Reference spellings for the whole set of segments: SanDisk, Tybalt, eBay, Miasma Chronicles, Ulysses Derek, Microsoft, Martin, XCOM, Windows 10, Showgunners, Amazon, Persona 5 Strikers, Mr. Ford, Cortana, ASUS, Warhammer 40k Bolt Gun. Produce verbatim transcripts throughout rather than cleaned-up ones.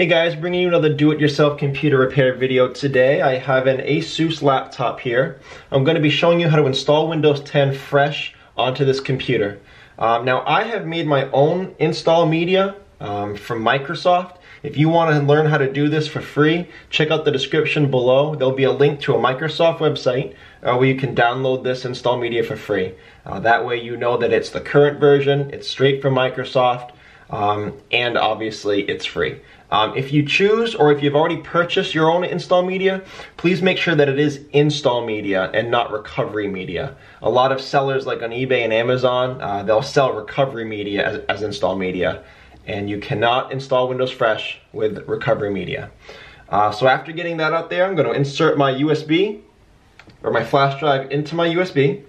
Hey guys, bringing you another do-it-yourself computer repair video today. I have an ASUS laptop here. I'm going to be showing you how to install Windows ten fresh onto this computer. Um, now I have made my own install media um, from Microsoft. If you want to learn how to do this for free, check out the description below. There'll be a link to a Microsoft website uh, where you can download this install media for free. Uh, that way you know that it's the current version, it's straight from Microsoft, um, and obviously it's free. Um, if you choose, or if you've already purchased your own install media, please make sure that it is install media and not recovery media. A lot of sellers, like on eBay and Amazon, uh, they'll sell recovery media as, as install media, and you cannot install Windows Fresh with recovery media. Uh, so after getting that out there, I'm going to insert my U S B, or my flash drive, into my U S B.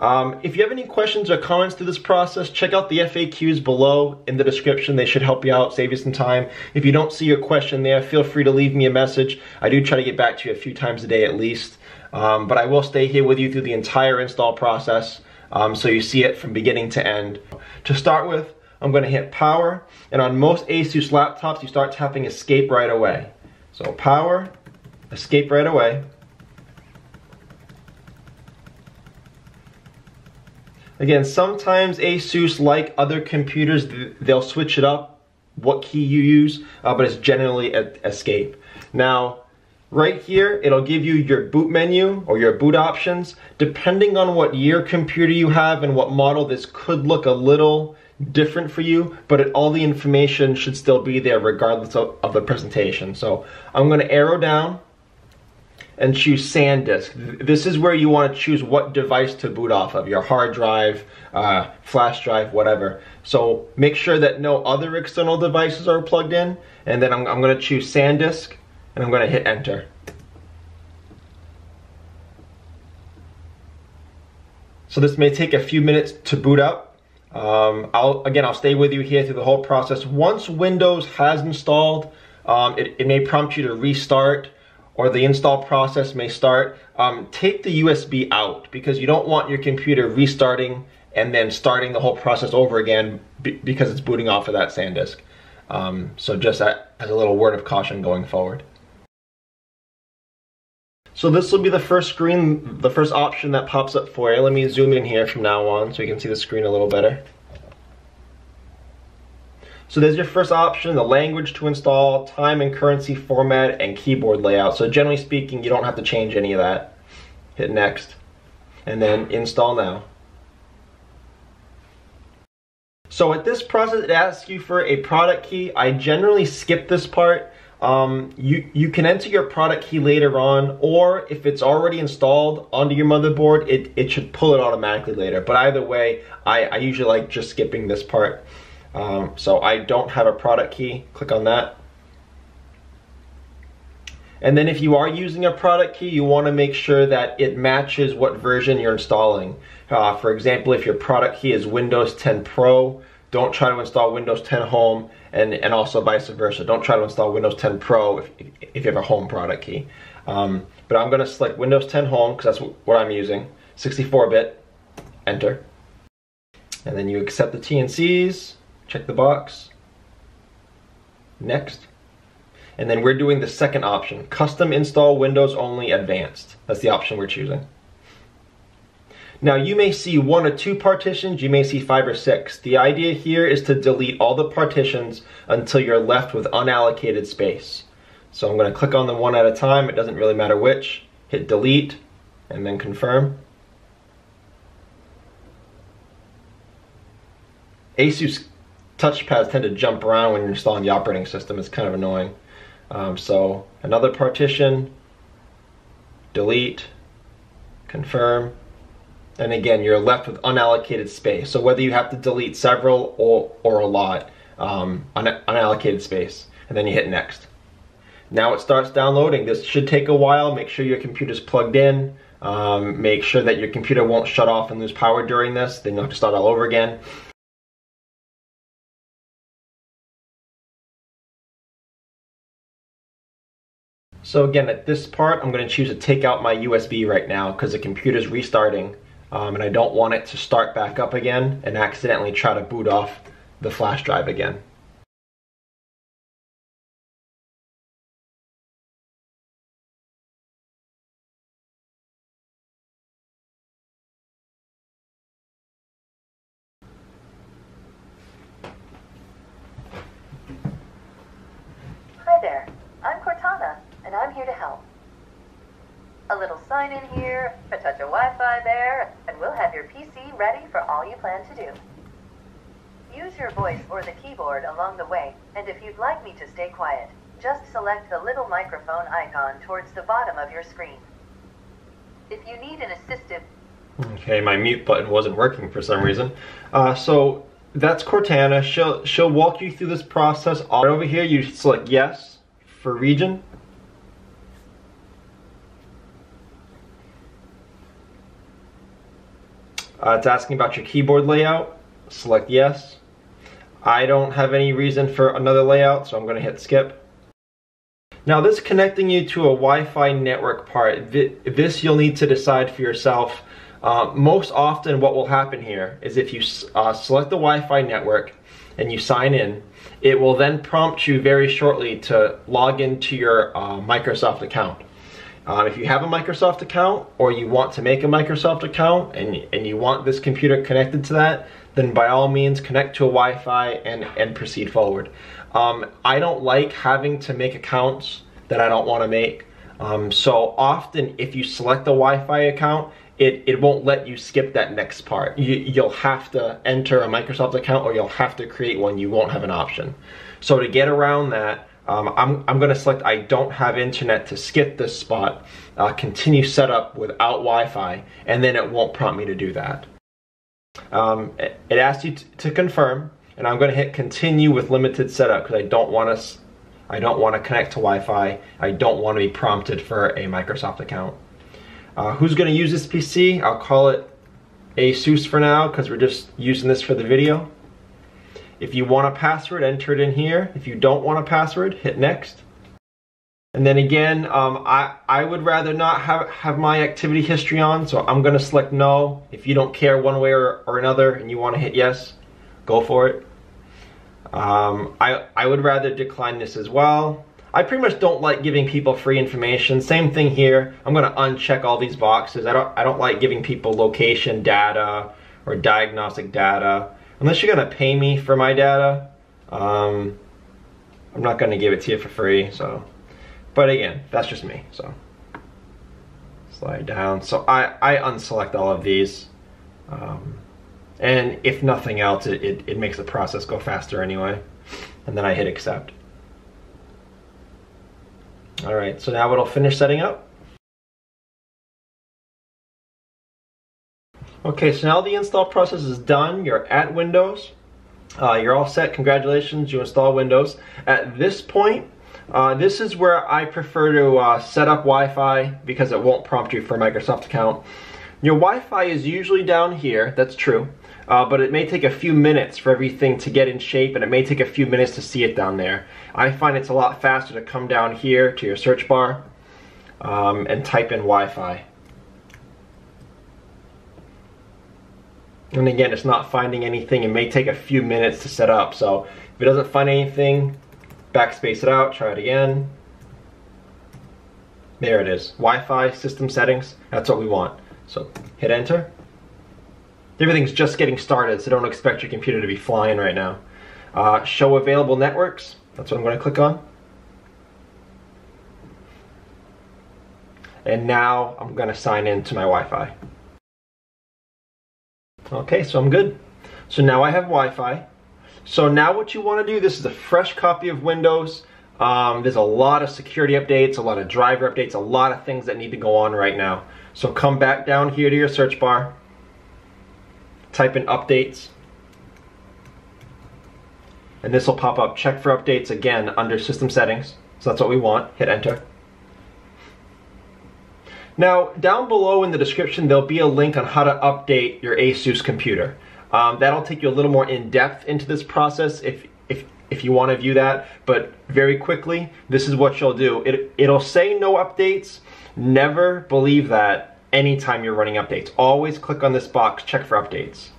Um, if you have any questions or comments through this process, check out the F A Qs below in the description. They should help you out, save you some time. If you don't see your question there, feel free to leave me a message. I do try to get back to you a few times a day at least. Um, but I will stay here with you through the entire install process, um, so you see it from beginning to end. To start with, I'm going to hit power, and on most ASUS laptops, you start tapping escape right away. So power, escape right away. Again, sometimes ASUS, like other computers, they'll switch it up, what key you use, uh, but it's generally escape. Now, right here, it'll give you your boot menu or your boot options. Depending on what year computer you have and what model, this could look a little different for you, but it, all the information should still be there regardless of, of the presentation. So I'm going to arrow down and choose SanDisk. This is where you want to choose what device to boot off of, your hard drive, uh, flash drive, whatever. So make sure that no other external devices are plugged in, and then I'm, I'm going to choose SanDisk, and I'm going to hit enter. So this may take a few minutes to boot up. Um, I'll, again, I'll stay with you here through the whole process. Once Windows has installed, um, it, it may prompt you to restart, or the install process may start. Um, take the U S B out, because you don't want your computer restarting and then starting the whole process over again because it's booting off of that SanDisk. Um, so just that, as a little word of caution going forward. So this will be the first screen, the first option that pops up for you. Let me zoom in here from now on so you can see the screen a little better. So there's your first option, the language to install, time and currency format, and keyboard layout. So generally speaking, you don't have to change any of that. Hit next, and then install now. So at this process, it asks you for a product key. I generally skip this part. Um, you, you can enter your product key later on, or if it's already installed onto your motherboard, it, it should pull it automatically later. But either way, I, I usually like just skipping this part. Um, so I don't have a product key. Click on that. And then if you are using a product key, you want to make sure that it matches what version you're installing. Uh, for example, if your product key is Windows ten Pro, don't try to install Windows ten Home, and, and also vice versa. Don't try to install Windows ten Pro if, if you have a Home product key. Um, but I'm going to select Windows ten Home because that's what I'm using, sixty-four bit, enter. And then you accept the T and Cs, check the box, next. And then we're doing the second option, custom install Windows only advanced. That's the option we're choosing. Now you may see one or two partitions, you may see five or six. The idea here is to delete all the partitions until you're left with unallocated space. So I'm going to click on them one at a time, it doesn't really matter which. Hit delete, and then confirm. ASUS touchpads tend to jump around when you're installing the operating system, it's kind of annoying. Um, so another partition, delete, confirm. And again, you're left with unallocated space. So whether you have to delete several or, or a lot, um, un unallocated space. And then you hit next. Now it starts downloading. This should take a while. Make sure your computer's plugged in. Um, make sure that your computer won't shut off and lose power during this. Then you'll have to start all over again. So again, at this part, I'm going to choose to take out my U S B right now because the computer's restarting. Um, and I don't want it to start back up again and accidentally try to boot off the flash drive again. there, I'm Cortana, and I'm here to help. A little sign in here, a touch of Wi-Fi there, and we'll have your P C ready for all you plan to do. Use your voice or the keyboard along the way, and if you'd like me to stay quiet, just select the little microphone icon towards the bottom of your screen. If you need an assistive... Okay, my mute button wasn't working for some reason. Uh, so that's Cortana. She'll, she'll walk you through this process. All right, over here, you select yes for region. Uh, it's asking about your keyboard layout. Select yes. I don't have any reason for another layout, so I'm going to hit skip. Now this connecting you to a Wi-Fi network part, this you'll need to decide for yourself. Uh, most often what will happen here is if you uh, select the Wi-Fi network and you sign in, it will then prompt you very shortly to log into your uh, Microsoft account. Uh, if you have a Microsoft account or you want to make a Microsoft account and, and you want this computer connected to that, then by all means connect to a Wi-Fi and, and proceed forward. Um, I don't like having to make accounts that I don't want to make. Um, so often if you select the Wi-Fi account, it, it won't let you skip that next part. You, you'll have to enter a Microsoft account or you'll have to create one. You won't have an option. So to get around that, um, I'm, I'm going to select I don't have internet to skip this spot, uh, continue setup without Wi-Fi, and then it won't prompt me to do that. Um, it, it asks you t to confirm, and I'm going to hit continue with limited setup because I don't want to I don't want to connect to Wi-Fi. I don't want to be prompted for a Microsoft account. Uh, who's going to use this P C? I'll call it ASUS for now because we're just using this for the video. If you want a password, enter it in here. If you don't want a password, hit next. And then again, um, I, I would rather not have, have my activity history on, so I'm going to select no. If you don't care one way or, or another and you want to hit yes, go for it. Um, I, I would rather decline this as well. I pretty much don't like giving people free information. Same thing here. I'm going to uncheck all these boxes. I don't, I don't like giving people location data or diagnostic data. Unless you're going to pay me for my data, um, I'm not going to give it to you for free. So. But again, that's just me, so. Slide down. So I, I unselect all of these. Um, and if nothing else, it, it, it makes the process go faster anyway. And then I hit accept. All right, so now it'll finish setting up. Okay, so now the install process is done. You're at Windows. Uh, you're all set, congratulations, you install Windows. At this point, Uh, this is where I prefer to uh, set up Wi-Fi because it won't prompt you for a Microsoft account. Your Wi-Fi is usually down here, that's true, uh, but it may take a few minutes for everything to get in shape and it may take a few minutes to see it down there. I find it's a lot faster to come down here to your search bar um, and type in Wi-Fi. And again, it's not finding anything. It may take a few minutes to set up, so if it doesn't find anything, backspace it out, try it again. There it is. Wi-Fi system settings, that's what we want. So hit enter. Everything's just getting started, so don't expect your computer to be flying right now. Uh, show available networks, that's what I'm going to click on. And now I'm going to sign in to my Wi-Fi. Okay, so I'm good. So now I have Wi-Fi. So now what you want to do, this is a fresh copy of Windows. Um, there's a lot of security updates, a lot of driver updates, a lot of things that need to go on right now. So come back down here to your search bar, type in updates, and this will pop up, check for updates again under system settings. So that's what we want, hit enter. Now down below in the description there'll be a link on how to update your ASUS computer. Um, that'll take you a little more in depth into this process if, if, if you want to view that, but very quickly, this is what you'll do. It, it'll say no updates. Never believe that anytime you're running updates. Always click on this box, check for updates.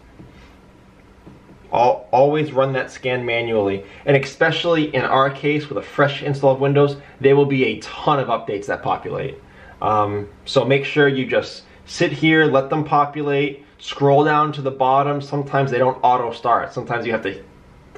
I'll always run that scan manually, and especially in our case with a fresh install of Windows, there will be a ton of updates that populate. Um, so make sure you just sit here, let them populate, scroll down to the bottom. Sometimes they don't auto start. Sometimes you have to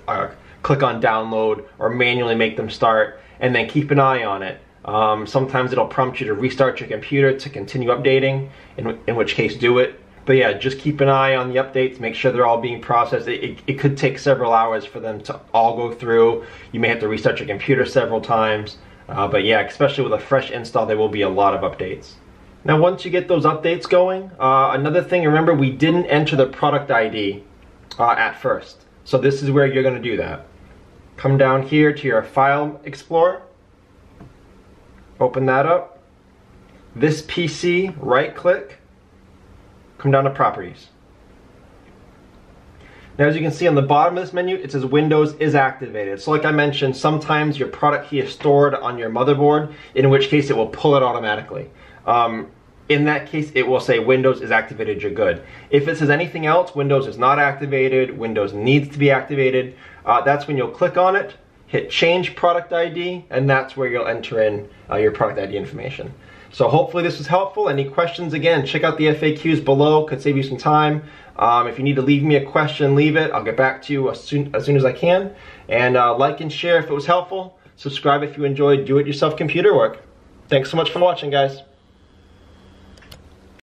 uh, click on download or manually make them start, and then keep an eye on it. Um, sometimes it'll prompt you to restart your computer to continue updating, in, in which case do it. But yeah, just keep an eye on the updates, make sure they're all being processed. It, it, it could take several hours for them to all go through. You may have to restart your computer several times. Uh, but yeah, especially with a fresh install, there will be a lot of updates. Now once you get those updates going, uh, another thing, remember we didn't enter the product I D uh, at first. So this is where you're going to do that. Come down here to your File Explorer. Open that up. This P C, right click. Come down to Properties. Now as you can see on the bottom of this menu, it says Windows is activated. So like I mentioned, sometimes your product key is stored on your motherboard, in which case it will pull it automatically. Um, in that case, it will say Windows is activated, you're good. If it says anything else, Windows is not activated, Windows needs to be activated, uh, that's when you'll click on it, hit Change Product I D, and that's where you'll enter in uh, your product I D information. So hopefully this was helpful. Any questions, again, check out the F A Qs below, could save you some time. Um, if you need to leave me a question, leave it. I'll get back to you as soon as, soon as I can. And uh, like and share if it was helpful. Subscribe if you enjoyed do-it-yourself computer work. Thanks so much for watching, guys.